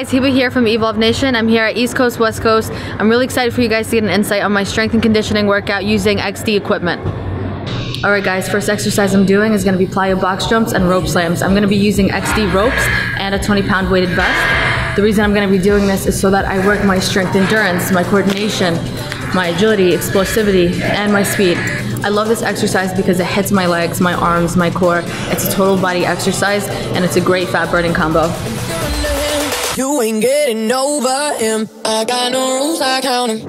guys, Hiba here from Evolve Nation. I'm here at East Coast, West Coast. I'm really excited for you guys to get an insight on my strength and conditioning workout using XD equipment. Alright guys, first exercise I'm doing is going to be plyo box jumps and rope slams. I'm going to be using XD ropes and a 20-pound weighted vest. The reason I'm going to be doing this is so that I work my strength endurance, my coordination, my agility, explosivity, and my speed. I love this exercise because it hits my legs, my arms, my core. It's a total body exercise and it's a great fat burning combo. You ain't getting over him. I got no rules, I count him.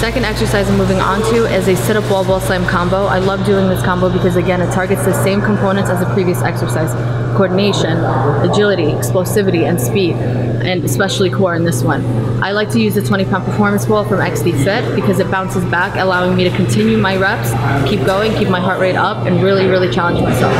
Second exercise I'm moving on to is a sit-up wall slam combo. I love doing this combo because again, it targets the same components as the previous exercise: coordination, agility, explosivity, and speed, and especially core in this one. I like to use the 20-pound performance ball from XD Fit because it bounces back, allowing me to continue my reps, keep going, keep my heart rate up, and really, really challenge myself.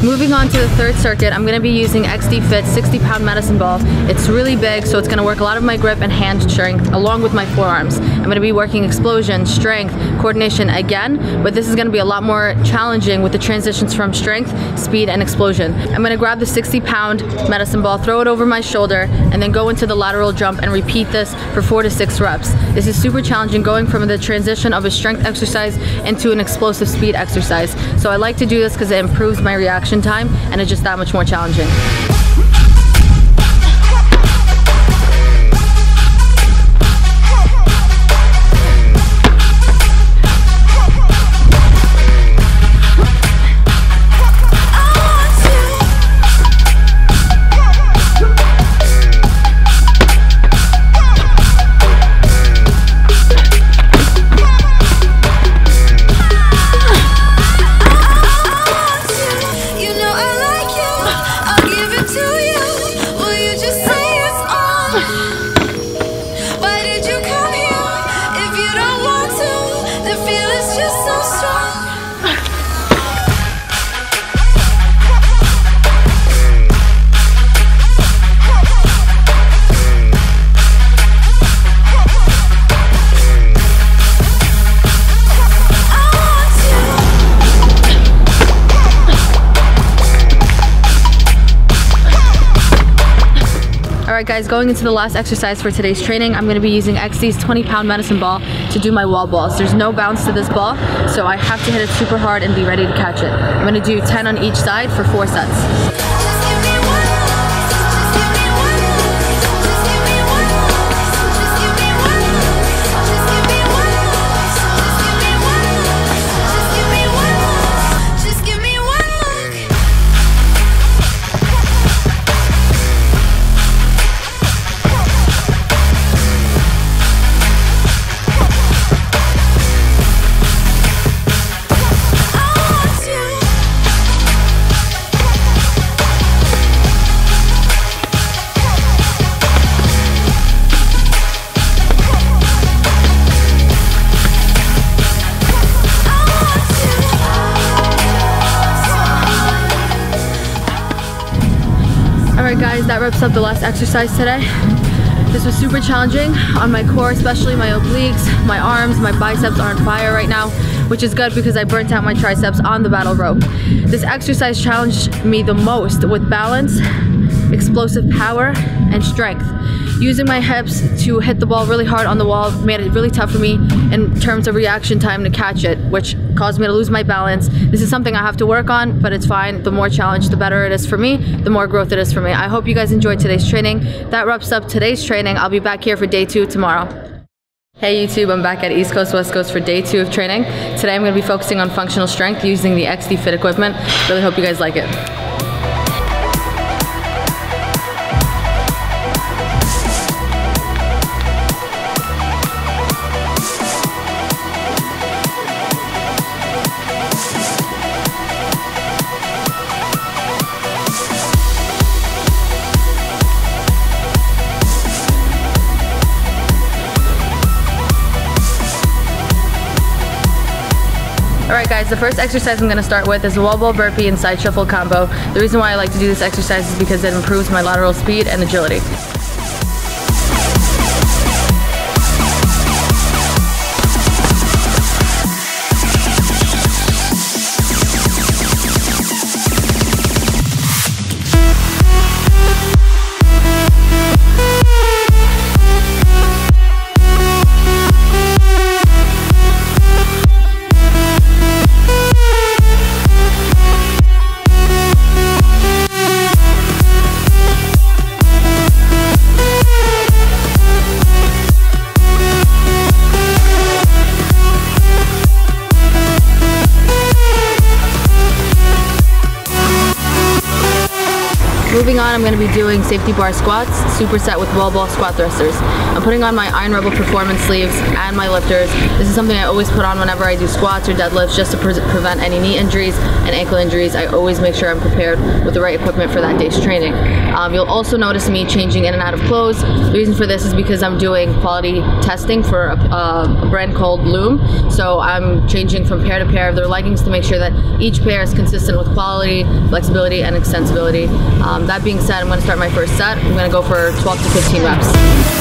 Moving on to the third circuit, I'm going to be using XD Fit 60-pound medicine ball. It's really big, so it's going to work a lot of my grip and hand strength along with my forearms. I'm going to be working explosion, strength, coordination again, but this is going to be a lot more challenging with the transitions from strength, speed, and explosion. I'm going to grab the 60-pound medicine ball, throw it over my shoulder, and then go into the lateral jump and repeat this for 4 to 6 reps. This is super challenging, going from the transition of a strength exercise into an explosive speed exercise. So I like to do this because it improves my reaction time, and it's just that much more challenging. Alright guys, going into the last exercise for today's training, I'm going to be using XD's 20-pound medicine ball to do my wall balls. There's no bounce to this ball, so I have to hit it super hard and be ready to catch it. I'm going to do 10 on each side for 4 sets. Alright guys, that wraps up the last exercise today. This was super challenging on my core, especially my obliques, my arms, my biceps are on fire right now, which is good because I burnt out my triceps on the battle rope. This exercise challenged me the most with balance, explosive power, and strength. Using my hips to hit the ball really hard on the wall made it really tough for me in terms of reaction time to catch it, which caused me to lose my balance. This is something I have to work on, but it's fine. The more challenge, the better it is for me, the more growth it is for me. I hope you guys enjoyed today's training. That wraps up today's training. I'll be back here for day 2 tomorrow. Hey YouTube, I'm back at East Coast, West Coast for day 2 of training. Today I'm going to be focusing on functional strength using the XD Fit equipment. Really hope you guys like it. Alright guys, the first exercise I'm going to start with is a wall ball burpee and side shuffle combo. The reason why I like to do this exercise is because it improves my lateral speed and agility. Moving on, I'm going to be doing safety bar squats, superset with wall ball squat thrusters. I'm putting on my Iron Rebel Performance sleeves and my lifters. This is something I always put on whenever I do squats or deadlifts just to prevent any knee injuries and ankle injuries. I always make sure I'm prepared with the right equipment for that day's training. You'll also notice me changing in and out of clothes. The reason for this is because I'm doing quality testing for a brand called Loom. So I'm changing from pair to pair of their leggings to make sure that each pair is consistent with quality, flexibility, and extensibility. That being said, I'm going to start my first set. I'm going to go for 12 to 15 reps.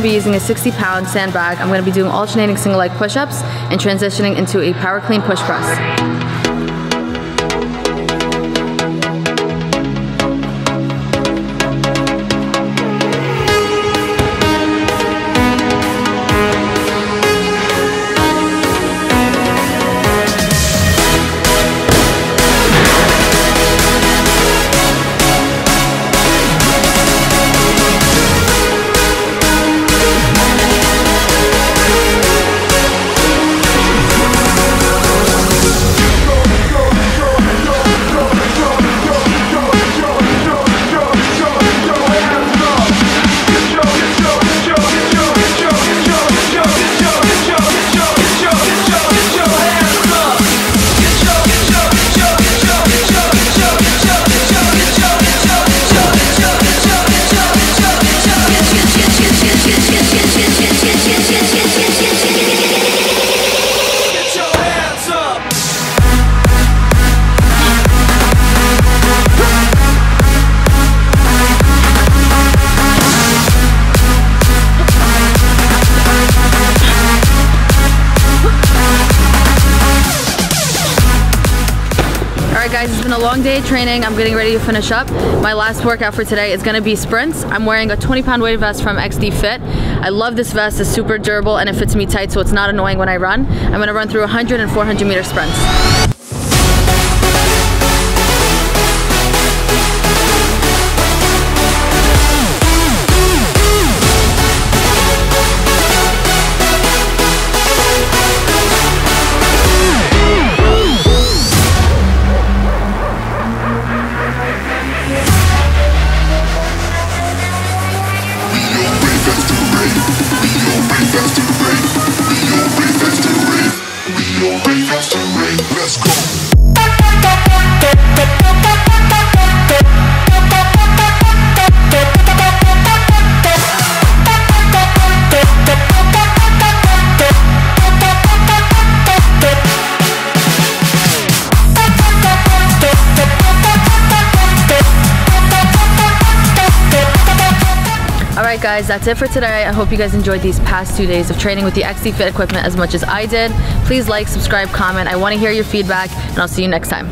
going to be using a 60-pound sandbag. I'm going to be doing alternating single leg push-ups and transitioning into a power clean push press. Guys, it's been a long day of training. I'm getting ready to finish up. My last workout for today is gonna be sprints. I'm wearing a 20-pound weighted vest from XD Fit. I love this vest, it's super durable and it fits me tight so it's not annoying when I run. I'm gonna run through 100 and 400 meter sprints. Alright guys, that's it for today. I hope you guys enjoyed these past 2 days of training with the XD Fit equipment as much as I did. Please like, subscribe, comment. I want to hear your feedback and I'll see you next time.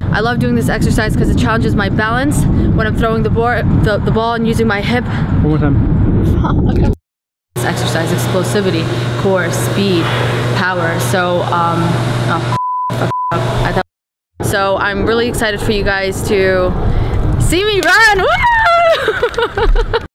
I love doing this exercise because it challenges my balance when I'm throwing the ball and using my hip. One more time. Okay. This exercise, explosivity, core, speed, power. So, so I'm really excited for you guys to see me run. Woo! Ha ha ha.